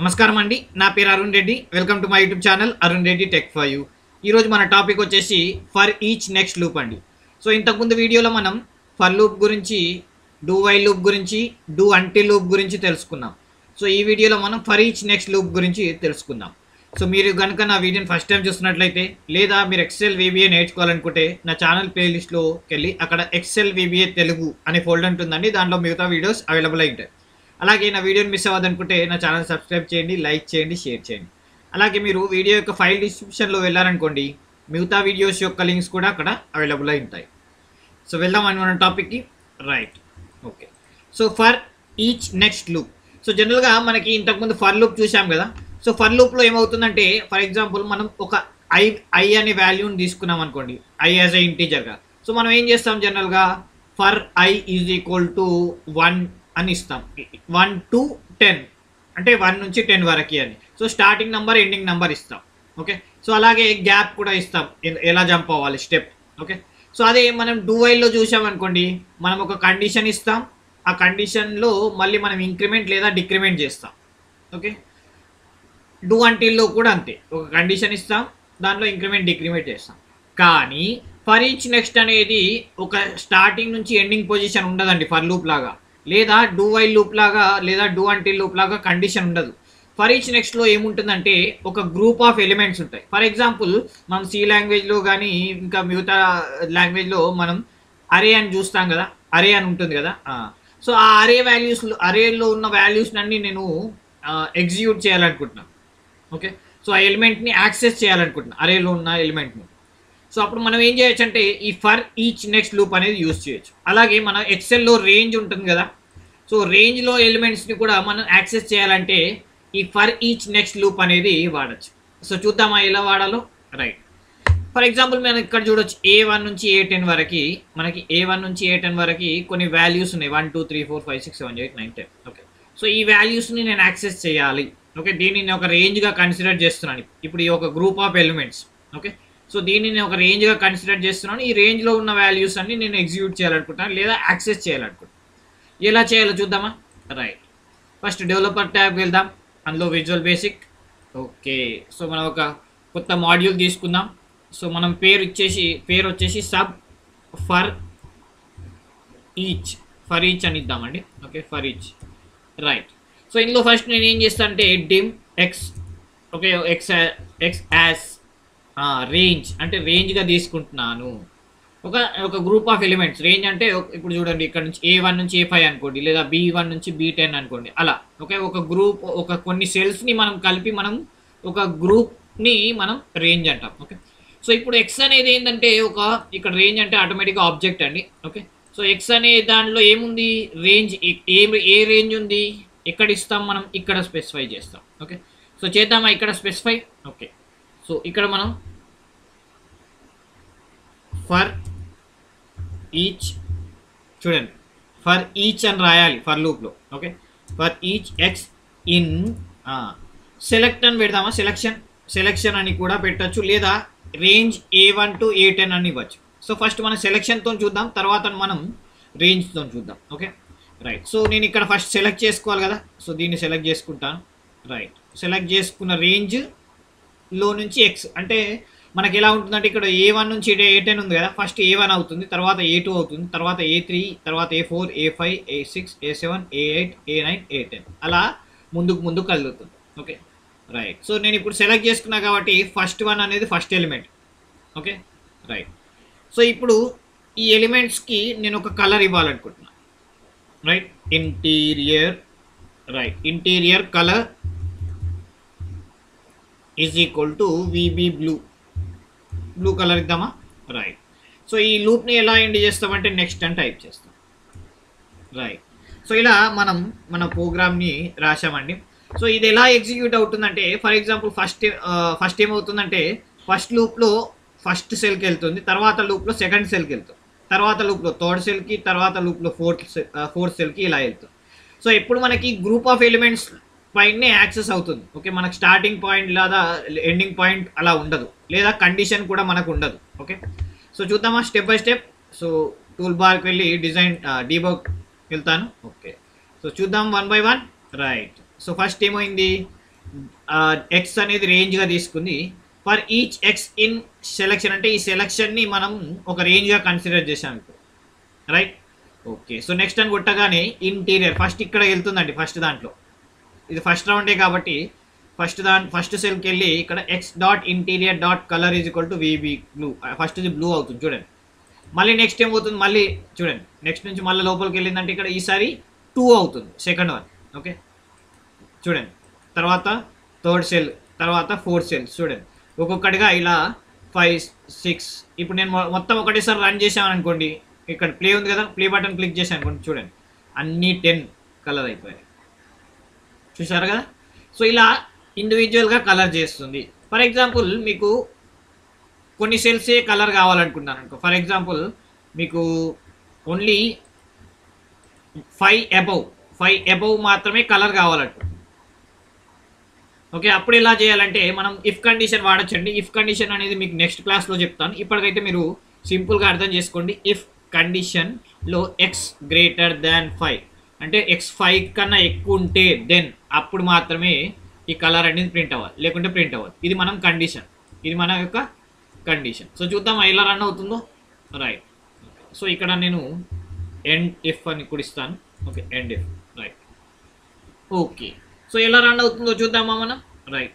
నమస్కారం అండి నా పేరు Arun Reddy welcome to my YouTube channel Arun Reddy tech for you ఈ రోజు మన టాపిక్ వచ్చేసి ఫర్ ఈచ్ నెక్స్ట్ లూప్ అండి సో ఇంతకు ముందు వీడియోలో మనం ఫర్ లూప్ గురించి డూ వైల్ లూప్ గురించి డూ అంటిల్ లూప్ గురించి తెలుసుకున్నాం సో ఈ వీడియోలో మనం ఫర్ ఈచ్ నెక్స్ట్ లూప్ గురించి తెలుసుకుందాం సో మీరు గనుక నా వీడియోని ఫస్ట్ టైం చూస్తున్నట్లయితే లేదా మీరు ఎక్సెల్ వీబీఏ నేర్చుకోవాలనుకుంటే నా ఛానల్ ప్లేలిస్ట్లోకి వెళ్ళి అక్కడ ఎక్సెల్ వీబీఏ తెలుగు అనే ఫోల్డర్ ఉంటుందండి దాంట్లో మిగతా వీడియోస్ అవైలబుల్ అవుతాయి అలాగే నా వీడియోని మిస్ అవ్వదనుకుంటే నా ఛానల్ సబ్స్క్రైబ్ చేయండి లైక్ చేయండి షేర్ చేయండి అలాగే మీరు వీడియో యొక్క ఫైల్ డిస్క్రిప్షన్లో వెళ్ళారనుకోండి మిగతా వీడియోస్ యొక్క లింక్స్ కూడా అక్కడ అవైలబుల్ అయి ఉంటాయి సో వెళ్దామని మన టాపిక్కి right okay so for each next loop so జనరల్గా మనకి ఇంతకుముందు ఫర్ లూప్ చూసాం కదా సో ఫర్ లూప్లో ఏమవుతుందంటే ఫర్ ఎగ్జాంపుల్ మనం ఒక ఐ అనే వాల్యూని తీసుకున్నాం అనుకోండి ఐ యాజ్ ఏ ఇంటీజర్గా సో మనం ఏం చేస్తాం జనరల్గా for I is equal to 1 అని ఇస్తాం 1 to 10 అంటే 1 నుంచి 10 వరకు అని so starting number ending number ఇస్తాం ఓకే సో అలాగే గ్యాప్ కూడా ఇస్తాం ఎలా జంప్ అవ్వాలి స్టెప్ ఓకే సో అదే మనం డూ వైల్లో చూసామనుకోండి మనం ఒక కండిషన్ ఇస్తాం ఆ కండిషన్లో మళ్ళీ మనం ఇంక్రిమెంట్ లేదా డిక్రిమెంట్ చేస్తాం ఓకే డూ అంటిల్లో కూడా అంతే ఒక కండిషన్ ఇస్తాం దాంట్లో ఇంక్రిమెంట్ డిక్రిమెంట్ చేస్తాం కానీ ఫర్ ఈచ్ నెక్స్ట్ అనేది ఒక స్టార్టింగ్ నుంచి ఎండింగ్ పొజిషన్ ఉండదండి ఫర్ లూప్ లాగా లేదా డూ వైల్ లూప్ లాగా లేదా డూ అంటిల్ లూప్ లాగా కండిషన్ ఉండదు ఫర్ ఈచ్ నెక్స్ట్లో ఏముంటుందంటే ఒక గ్రూప్ ఆఫ్ ఎలిమెంట్స్ ఉంటాయి ఫర్ ఎగ్జాంపుల్ మనం సి లాంగ్వేజ్లో కానీ ఇంకా మిగతా లాంగ్వేజ్లో మనం అరే అని చూస్తాం కదా అరే అని ఉంటుంది కదా సో ఆ అరే వాల్యూస్లో అరేలో ఉన్న వాల్యూస్ని అన్నీ నేను ఎగ్జిక్యూట్ చేయాలనుకుంటున్నాను ఓకే సో ఆ ఎలిమెంట్ని యాక్సెస్ చేయాలనుకుంటున్నాను అరేలో ఉన్న ఎలిమెంట్ని సో అప్పుడు మనం ఏం చేయొచ్చు అంటే ఈ ఫర్ ఈచ్ నెక్స్ట్ లూప్ అనేది యూజ్ చేయొచ్చు అలాగే మన ఎక్సెల్లో రేంజ్ ఉంటుంది కదా సో రేంజ్లో ఎలిమెంట్స్ని కూడా మనం యాక్సెస్ చేయాలంటే ఈ ఫర్ ఈచ్ నెక్స్ట్ లూప్ అనేది వాడచ్చు సో చూద్దామా ఎలా వాడాలో రైట్ ఫర్ ఎగ్జాంపుల్ మనం ఇక్కడ చూడొచ్చు A1 నుంచి A10 వరకు మనకి A1 నుంచి A10 వరకు కొన్ని వాల్యూస్ ఉన్నాయి 1 2 3 4 5 6 7 8 9 10 ఓకే సో ఈ వాల్యూస్ని నేను యాక్సెస్ చేయాలి ఓకే దీన్ని నేను ఒక రేంజ్గా కన్సిడర్ చేస్తున్నాను ఇప్పుడు ఈ ఒక group of elements okay so దీన్ని నేను ఒక రేంజ్గా కన్సిడర్ చేస్తున్నాను ఈ రేంజ్లో ఉన్న వాల్యూస్ అన్ని నేను ఎగ్జిక్యూట్ చేయాలనుకుంటున్నాను లేదా యాక్సెస్ చేయాలనుకుంటున్నాను ఎలా చేయాలో చూద్దామా రైట్ ఫస్ట్ డెవలపర్ ట్యాబ్కి వెళ్దాం అందులో విజువల్ బేసిక్ ఓకే సో మనం ఒక కొత్త మాడ్యూల్ తీసుకుందాం సో మనం పేరు వచ్చేసి సబ్ ఫర్ ఈచ్ అని ఇద్దామండి okay for each right so ఇందులో ఫస్ట్ నేను ఏం చేస్తాను అంటే dim x okay x as range అంటే రేంజ్గా తీసుకుంటున్నాను ఒక గ్రూప్ ఆఫ్ ఎలిమెంట్స్ రేంజ్ అంటే ఇప్పుడు చూడండి ఇక్కడ నుంచి A1 నుంచి A5 అనుకోండి లేదా B1 నుంచి B10 అనుకోండి అలా ఓకే ఒక గ్రూప్ ఒక కొన్ని సెల్స్ని మనం కలిపి మనం ఒక గ్రూప్ని మనం రేంజ్ అంటాం ఓకే సో ఇప్పుడు X అనేది ఏంటంటే ఒక ఇక్కడ రేంజ్ అంటే ఆటోమేటిక్గా ఆబ్జెక్ట్ అండి ఓకే సో X అనే దానిలో ఏముంది రేంజ్ ఏ రేంజ్ ఉంది ఎక్కడ ఇస్తాం మనం ఇక్కడ స్పెసిఫై చేస్తాం ఓకే సో చేద్దామా ఇక్కడ స్పెసిఫై ఓకే సో ఇక్కడ మనం ఫర్ ఈచ్ చూడండి ఫర్ ఈచ్ అని రాయాలి ఫర్ లూప్లో okay for each X in select అని పెడదామా సెలెక్షన్ అని కూడా పెట్టచ్చు లేదా రేంజ్ A1 to A10 అని ఇవ్వచ్చు సో ఫస్ట్ మనం సెలెక్షన్తో చూద్దాం తర్వాత మనం రేంజ్తో చూద్దాం ఓకే రైట్ సో నేను ఇక్కడ ఫస్ట్ సెలెక్ట్ చేసుకోవాలి కదా సో దీన్ని సెలెక్ట్ చేసుకుంటాను రైట్ సెలెక్ట్ చేసుకున్న రేంజ్ లో నుంచి ఎక్స్ అంటే మనకి ఎలా ఉంటుందంటే ఇక్కడ A1 నుంచి A10 ఉంది కదా ఫస్ట్ A1 అవుతుంది తర్వాత A2 అవుతుంది తర్వాత A3 తర్వాత A4 A5 A6 A7 A8 A9 A10 అలా ముందుకు కదులుతుంది ఓకే రైట్ సో నేను ఇప్పుడు సెలెక్ట్ చేసుకున్నా కాబట్టి ఫస్ట్ 1 అనేది first element okay right so ఇప్పుడు ఈ ఎలిమెంట్స్కి నేను ఒక కలర్ ఇవ్వాలనుకుంటున్నాను right interior colour is equal to VB blue colour ఇద్దామా రైట్ సో ఈ లూప్ని ఎలా ఎండ్ చేస్తామంటే నెక్స్ట్ అని టైప్ చేస్తాం రైట్ సో ఇలా మనం మన ప్రోగ్రామ్ని రాసామండి సో ఇది ఎలా ఎగ్జిక్యూట్ అవుతుందంటే ఫర్ ఎగ్జాంపుల్ ఫస్ట్ ఏమవుతుందంటే ఫస్ట్ లూప్లో ఫస్ట్ సెల్కి వెళ్తుంది తర్వాత లూప్లో సెకండ్ సెల్కి వెళ్తుంది తర్వాత లూప్లో థర్డ్ సెల్కి తర్వాత లూప్లో ఫోర్త్ సెల్కి ఇలా వెళ్తుంది సో ఇప్పుడు మనకి గ్రూప్ ఆఫ్ ఎలిమెంట్స్ పాయింట్నే యాక్సెస్ అవుతుంది ఓకే మనకు స్టార్టింగ్ పాయింట్ లేదా ఎండింగ్ పాయింట్ అలా ఉండదు లేదా కండిషన్ కూడా మనకు ఉండదు ఓకే సో చూద్దామా step by step so tool బార్కి వెళ్ళి డీబగ్ వెళ్తాను ఓకే సో చూద్దాం 1 by 1 రైట్ సో ఫస్ట్ ఏమైంది x అనేది range గా తీసుకుంది. For each X in selection అంటే ఈ సెలక్షన్ని మనం ఒక రేంజ్గా కన్సిడర్ చేసాం ఇప్పుడు, రైట్? ఓకే, సో నెక్స్ట్ అని కొట్టగానే ఇంటీరియర్ ఫస్ట్ ఇక్కడ వెళ్తుందండి. ఫస్ట్ దాంట్లో ఇది ఫస్ట్ రౌండే కాబట్టి ఫస్ట్ సెల్కి వెళ్ళి ఇక్కడ x dot interior dot colour is equal to vb blue, first ఇది బ్లూ అవుతుంది చూడండి. మళ్ళీ నెక్స్ట్ ఏం అవుతుంది, మళ్ళీ చూడండి నెక్స్ట్ నుంచి మళ్ళీ లోపలికి వెళ్ళిందంటే ఇక్కడ ఈసారి 2 అవుతుంది సెకండ్ వన్, ఓకే చూడండి. తర్వాత థర్డ్ సెల్, తర్వాత ఫోర్త్ సెల్ చూడండి, ఒక్కొక్కటిగా ఇలా 5, 6. ఇప్పుడు నేను మొత్తం ఒకటేసారి రన్ చేశాను అనుకోండి, ఇక్కడ ప్లే ఉంది కదా, ప్లే బటన్ క్లిక్ చేశాను అనుకోండి, చూడండి అన్నీ 10 కలర్ అయిపోయాయి, చూసారు కదా? సో ఇలా ఇండివిజువల్గా కలర్ చేస్తుంది. ఫర్ ఎగ్జాంపుల్ మీకు కొన్ని సెల్సే కలర్ కావాలనుకుంటాను అనుకో, ఫర్ ఎగ్జాంపుల్ మీకు ఓన్లీ 5 above మాత్రమే కలర్ కావాలనుకుంటున్నాను, ఓకే? అప్పుడు ఎలా చేయాలంటే మనం ఇఫ్ కండిషన్ వాడచ్చండి. ఇఫ్ కండిషన్ అనేది మీకు నెక్స్ట్ క్లాస్లో చెప్తాను, ఇప్పటికైతే మీరు సింపుల్గా అర్థం చేసుకోండి. ఇఫ్ కండిషన్లో ఎక్స్ గ్రేటర్ దాన్ 5 అంటే x 5 కన్నా ఎక్కువ ఉంటే దెన్ అప్పుడు మాత్రమే ఈ కలర్ అనేది ప్రింట్ అవ్వాలి, లేకుంటే ప్రింట్ అవ్వదు. ఇది మనం కండిషన్, ఇది మన యొక్క కండిషన్. సో చూద్దాం ఎలా రన్ అవుతుందో, రైట్? సో ఇక్కడ నేను ఎండ్ ఇఫ్ అని కుడిస్తాను, okay end if, right? Okay, so ఎలా రన్ అవుతుందో చూద్దామా మనం, రైట్?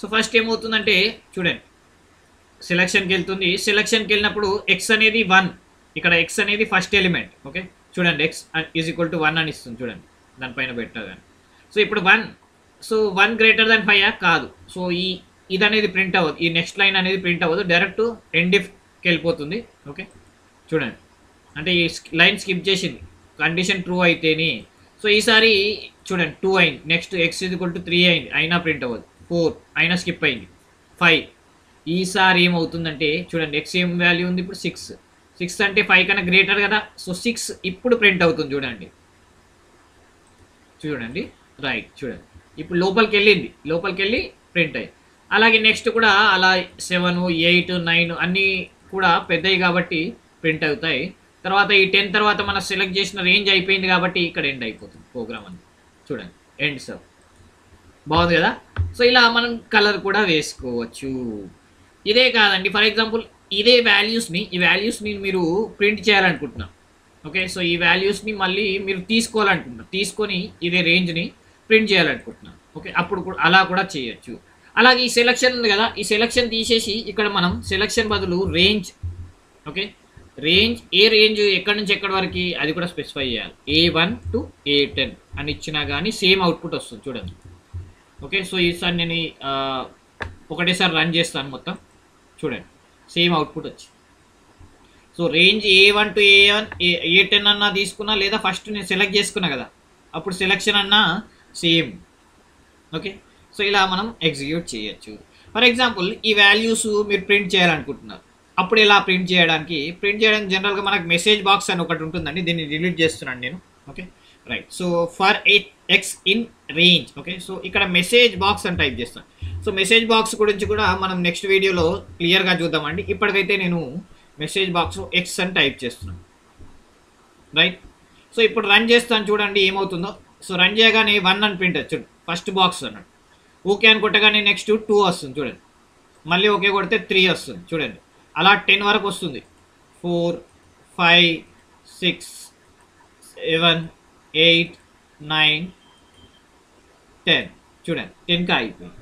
సో ఫస్ట్ ఏమవుతుందంటే చూడండి సెలక్షన్కి వెళ్తుంది. సెలక్షన్కి వెళ్ళినప్పుడు ఎక్స్ అనేది 1, ఇక్కడ ఎక్స్ అనేది ఫస్ట్ ఎలిమెంట్, ఓకే చూడండి ఎక్స్ ఈజ్ ఈక్వల్ టు 1 అని ఇస్తుంది చూడండి దానిపైన పెట్టగానే. సో ఇప్పుడు 1, సో 1 గ్రేటర్ దాన్ 5 కాదు, సో ఇది అనేది ప్రింట్ అవ్వదు, ఈ నెక్స్ట్ లైన్ అనేది ప్రింట్ అవ్వదు, డైరెక్ట్ ఎండ్ ఇఫ్కి వెళ్ళిపోతుంది, ఓకే చూడండి. అంటే ఈ లైన్ స్కిప్ చేసింది, కండిషన్ ట్రూ అయితేనే. సో ఈసారి చూడండి 2 అయింది, next x is equal to 3 అయింది, అయినా ప్రింట్ అవ్వదు, 4 అయినా స్కిప్ అయింది, 5. ఈసారి ఏమవుతుందంటే చూడండి ఎక్స్ ఏం వాల్యూ ఉంది ఇప్పుడు 6 అంటే 5 కన్నా గ్రేటర్ కదా, సో 6 ఇప్పుడు ప్రింట్ అవుతుంది చూడండి, చూడండి రైట్? చూడండి ఇప్పుడు లోపలికి వెళ్ళింది, లోపలికి వెళ్ళి ప్రింట్ అయింది. అలాగే నెక్స్ట్ కూడా అలా 7, 8, 9 అన్నీ కూడా పెద్దవి కాబట్టి ప్రింట్ అవుతాయి. తర్వాత ఈ 10 తర్వాత మనం సెలెక్ట్ చేసిన రేంజ్ అయిపోయింది కాబట్టి ఇక్కడ ఎండ్ అయిపోతుంది ప్రోగ్రామ్ అని, చూడండి ఎండ్ సబ్. బాగుంది కదా? సో ఇలా మనం కలర్ కూడా వేసుకోవచ్చు. ఇదే కాదండి, ఫర్ ఎగ్జాంపుల్ ఇదే వాల్యూస్ని మీరు ప్రింట్ చేయాలనుకుంటున్నాం, ఓకే? సో ఈ వాల్యూస్ని మళ్ళీ మీరు తీసుకోవాలనుకుంటున్నాం, తీసుకొని ఇదే రేంజ్ని ప్రింట్ చేయాలనుకుంటున్నాం, ఓకే? అప్పుడు కూడా అలా కూడా చేయొచ్చు. అలాగే ఈ సెలక్షన్ ఉంది కదా, ఈ సెలక్షన్ తీసేసి ఇక్కడ మనం సెలక్షన్ బదులు రేంజ్, ఓకే రేంజ్ ఏ రేంజ్ ఎక్కడి నుంచి ఎక్కడి వరకు అది కూడా స్పెసిఫై చేయాలి. A1 to A10 అని ఇచ్చినా కానీ సేమ్ అవుట్పుట్ వస్తుంది చూడండి, ఓకే? సో ఈసారి నేను ఒకటేసారి రన్ చేస్తాను మొత్తం, చూడండి సేమ్ అవుట్పుట్ వచ్చింది. So range A1 to A10 అన్నా తీసుకున్నా, లేదా ఫస్ట్ నేను సెలెక్ట్ చేసుకున్నా కదా అప్పుడు సెలక్షన్ అన్నా సేమ్, ఓకే? సో ఇలా మనం ఎగ్జిక్యూట్ చేయొచ్చు. ఫర్ ఎగ్జాంపుల్ ఈ వాల్యూస్ మీరు ప్రింట్ చేయాలనుకుంటున్నారు, అప్పుడు ఇలా ప్రింట్ చేయడానికి జనరల్గా మనకు మెసేజ్ బాక్స్ అని ఒకటి ఉంటుందండి, దీన్ని డిలీట్ చేస్తున్నాను నేను, okay right? So for x in range, okay? So ఇక్కడ మెసేజ్ బాక్స్ అని టైప్ చేస్తాను. సో మెసేజ్ బాక్స్ గురించి కూడా మనం నెక్స్ట్ వీడియోలో క్లియర్గా చూద్దామండి. ఇప్పటికైతే నేను మెసేజ్ బాక్స్ ఎక్స్ అని టైప్ చేస్తున్నాను, రైట్? సో ఇప్పుడు రన్ చేస్తాను చూడండి ఏమవుతుందో. సో రన్ చేయగానే 1 అని ప్రింట్ వచ్చాడు ఫస్ట్ బాక్స్ అన్నాడు, ఓకే అని కొట్టగానే నెక్స్ట్ 2 వస్తుంది చూడండి, మళ్ళీ ఓకే కొడితే 3 వస్తుంది చూడండి, అలా 10 వరకు వస్తుంది, 4, 5, 6, 7, 8, 9, 10 చూడండి 10కి అయిపోయింది.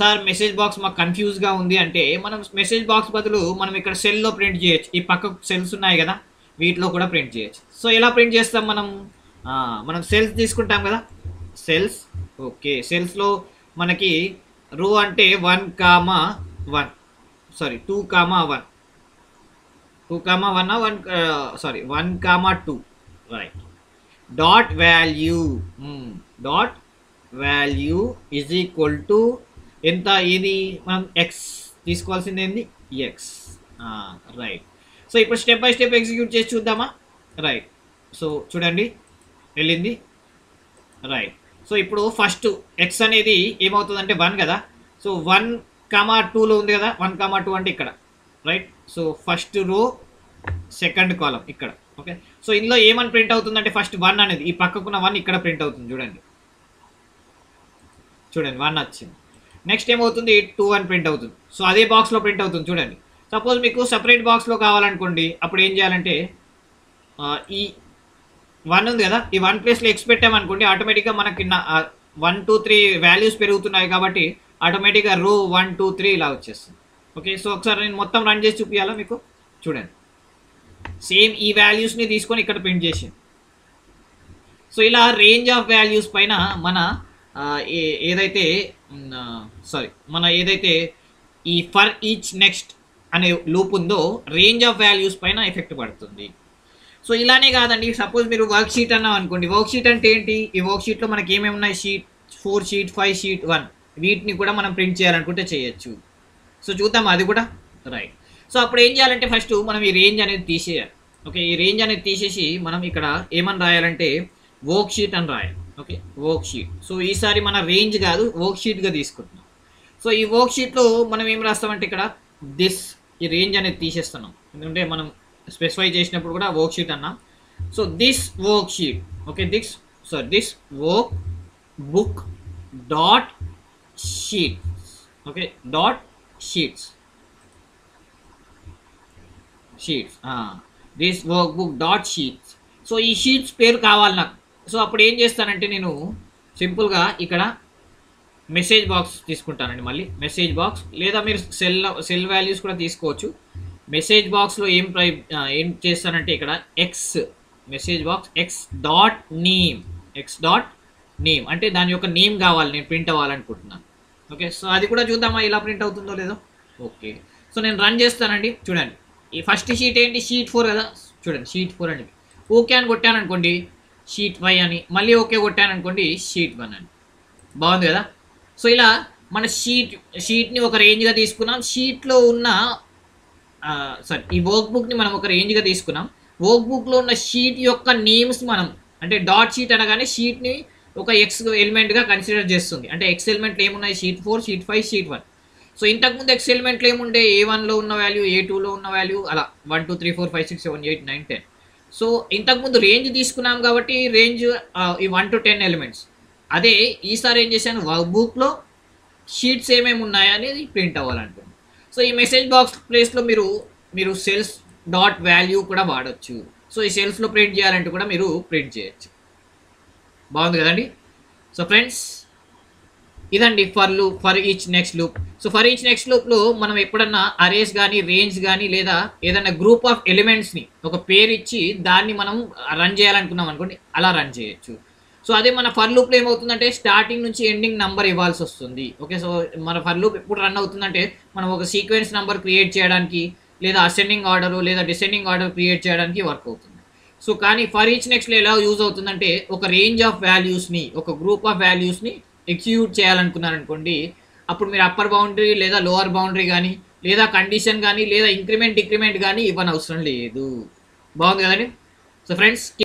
సార్ మెసేజ్ బాక్స్ మాకు కన్ఫ్యూజ్గా ఉంది అంటే మనం మెసేజ్ బాక్స్ బదులు మనం ఇక్కడ సెల్లో ప్రింట్ చేయొచ్చు, ఈ పక్క సెల్స్ ఉన్నాయి కదా వీటిలో కూడా ప్రింట్ చేయొచ్చు. సో ఎలా ప్రింట్ చేస్తాం మనం, మనం సెల్స్ తీసుకుంటాం కదా, సెల్స్, ఓకే సెల్స్లో మనకి రో అంటే 1, 2, 1, 2, 2, right? Dot value is equal to ఎంత, ఇది మనం ఎక్స్ తీసుకోవాల్సింది, ఏంది ఎక్స్, రైట్? సో ఇప్పుడు స్టెప్ బై స్టెప్ ఎగ్జిక్యూట్ చేసి చూద్దామా, రైట్? సో చూడండి వెళ్ళింది, రైట్? సో ఇప్పుడు ఫస్ట్ ఎక్స్ అనేది ఏమవుతుందంటే 1 కదా, సో 1, 2లో ఉంది కదా, 1, 2 అంటే ఇక్కడ, right? So first row second column ఇక్కడ, ఓకే? సో ఇందులో ఏమని ప్రింట్ అవుతుందంటే ఫస్ట్ 1 అనేది, ఈ పక్కకున్న 1 ఇక్కడ ప్రింట్ అవుతుంది చూడండి, చూడండి 1 వచ్చింది. నెక్స్ట్ ఏమవుతుంది 2 అని ప్రింట్ అవుతుంది. సో అదే బాక్స్లో ప్రింట్ అవుతుంది చూడండి. సపోజ్ మీకు సపరేట్ బాక్స్లో కావాలనుకోండి అప్పుడు ఏం చేయాలంటే ఈ 1 ఉంది కదా ఈ 1 ప్లేస్లో ఎక్స్ పెట్టామనుకోండి ఆటోమేటిక్గా మనకి 1 2 3 వాల్యూస్ పెరుగుతున్నాయి కాబట్టి ఆటోమేటిక్గా రో 1 2 3 ఇలా వచ్చేస్తుంది. ఓకే సో ఒకసారి నేను మొత్తం రన్ చేసి చూపించాలా మీకు చూడండి. సేమ్ ఈ వాల్యూస్ని తీసుకొని ఇక్కడ ప్రింట్ చేసాను. సో ఇలా రేంజ్ ఆఫ్ వాల్యూస్ పైన మన ఏదైతే ఏదైతే ఈ ఫర్ ఈచ్ నెక్స్ట్ అనే లూప్ ఉందో రేంజ్ ఆఫ్ వాల్యూస్ పైన ఎఫెక్ట్ పడుతుంది. సో ఇలానే కాదండి, సపోజ్ మీరు వర్క్షీట్ అన్నాం అనుకోండి. వర్క్షీట్ అంటే ఏంటి, ఈ వర్క్షీట్లో మనకి ఏమేమి ఉన్నాయి, షీట్ 4 షీట్ 5 షీట్ 1 వీటిని కూడా మనం ప్రింట్ చేయాలనుకుంటే చేయొచ్చు. సో చూద్దాం అది కూడా రైట్. సో అప్పుడు ఏం చేయాలంటే ఫస్ట్ మనం ఈ రేంజ్ అనేది తీసేయాలి. ఓకే ఈ రేంజ్ అనేది తీసేసి మనం ఇక్కడ ఏమని రాయాలంటే వర్క్ షీట్ అని రాయాలి. Okay work sheet. సో ఈసారి మన రేంజ్ కాదు వర్క్ షీట్గా తీసుకుంటున్నాం. సో ఈ వర్క్ షీట్లో మనం ఏం రాస్తామంటే ఇక్కడ దిస్ ఈ రేంజ్ అనేది తీసేస్తున్నాం, ఎందుకంటే మనం స్పెసిఫై చేసినప్పుడు కూడా వర్క్ షీట్ అన్నాం. So this worksheet okay this workbook dot sheets okay dot sheets sheets this workbook dot sheets. So ఈ షీట్స్ పేరు కావాలి నాకు. సో అప్పుడు ఏం చేస్తానంటే నేను సింపుల్గా ఇక్కడ మెసేజ్ బాక్స్ తీసుకుంటానండి. మళ్ళీ మెసేజ్ బాక్స్ లేదా మీరు సెల్ వాల్యూస్ కూడా తీసుకోవచ్చు. మెసేజ్ బాక్స్లో ఏం చేస్తానంటే ఇక్కడ x message box x dot name అంటే దాని యొక్క నేమ్ కావాలి నేను ప్రింట్ అవ్వాలనుకుంటున్నాను. ఓకే సో అది కూడా చూద్దామా ఇలా ప్రింట్ అవుతుందో లేదో. ఓకే సో నేను రన్ చేస్తానండి చూడండి. ఈ ఫస్ట్ షీట్ ఏంటి షీట్ 4 కదా చూడండి షీట్ 4 అని ఓకే అని కొట్టాను అనుకోండి షీట్ 5 అని, మళ్ళీ ఓకే కొట్టాను అనుకోండి షీట్ 1 అని. బాగుంది కదా. సో ఇలా మన షీట్ని ఒక రేంజ్గా తీసుకున్నాం, షీట్లో ఉన్న ఈ వర్క్ బుక్ని మనం ఒక రేంజ్గా తీసుకున్నాం, వర్క్ బుక్లో ఉన్న షీట్ యొక్క నేమ్స్ మనం అంటే డాట్ షీట్ అనగానే షీట్ని ఒక ఎక్స్ ఎలిమెంట్గా కన్సిడర్ చేస్తుంది. అంటే ఎక్స్ ఎలిమెంట్లు ఏమున్నాయి షీట్ 4 షీట్ 5 షీట్ 1. సో ఇంతకుముందు ఎక్స్ ఎలిమెంట్లు ఏముండే A1లో ఉన్న వాల్యూ A2లో ఉన్న వాల్యూ అలా 1 2 3 4 5 6 7 8 9 10. సో ఇంతకుముందు రేంజ్ తీసుకున్నాం కాబట్టి రేంజ్ ఈ 1 to 10 ఎలిమెంట్స్. అదే ఈసారి ఏం చేశాను వర్క్ బుక్లో షీట్స్ ఏమేమి ఉన్నాయనేది ప్రింట్ అవ్వాలంటుంది. సో ఈ మెసేజ్ బాక్స్ ప్లేస్లో మీరు సెల్స్ డాట్ వాల్యూ కూడా వాడచ్చు. సో ఈ సెల్స్లో ప్రింట్ చేయాలంటే కూడా మీరు ప్రింట్ చేయొచ్చు. బాగుంది కదండి. సో ఫ్రెండ్స్ ఇదండి for each next loop. So for each next లూప్లో మనం ఎప్పుడన్నా అరేస్ కానీ రేంజ్ కానీ లేదా ఏదైనా గ్రూప్ ఆఫ్ ఎలిమెంట్స్ని ఒక పేరు ఇచ్చి దాన్ని మనం రన్ చేయాలనుకున్నాం అనుకోండి అలా రన్ చేయొచ్చు. సో అదే మన ఫర్ లూప్లో ఏమవుతుందంటే స్టార్టింగ్ నుంచి ఎండింగ్ నెంబర్ ఇవ్వాల్సి వస్తుంది. ఓకే సో మన ఫర్ లూప్ ఎప్పుడు రన్ అవుతుందంటే మనం ఒక సీక్వెన్స్ నెంబర్ క్రియేట్ చేయడానికి లేదా అసెండింగ్ ఆర్డర్ లేదా డిసెండింగ్ ఆర్డర్ క్రియేట్ చేయడానికి వర్క్ అవుతుంది. సో కానీ ఫర్ ఈచ్ నెక్స్ట్లో ఎలా యూజ్ అవుతుందంటే ఒక రేంజ్ ఆఫ్ వాల్యూస్ని ఒక గ్రూప్ ఆఫ్ వాల్యూస్ని ఎగ్జిక్యూట్ చేయాలనుకున్నారనుకోండి అప్పుడు మీరు అప్పర్ బౌండరీ లేదా లోవర్ బౌండరీ కానీ లేదా కండిషన్ కానీ లేదా ఇంక్రిమెంట్ డిక్రిమెంట్ కానీ ఇవ్వనవసరం లేదు. బాగుంది కదండి. So friends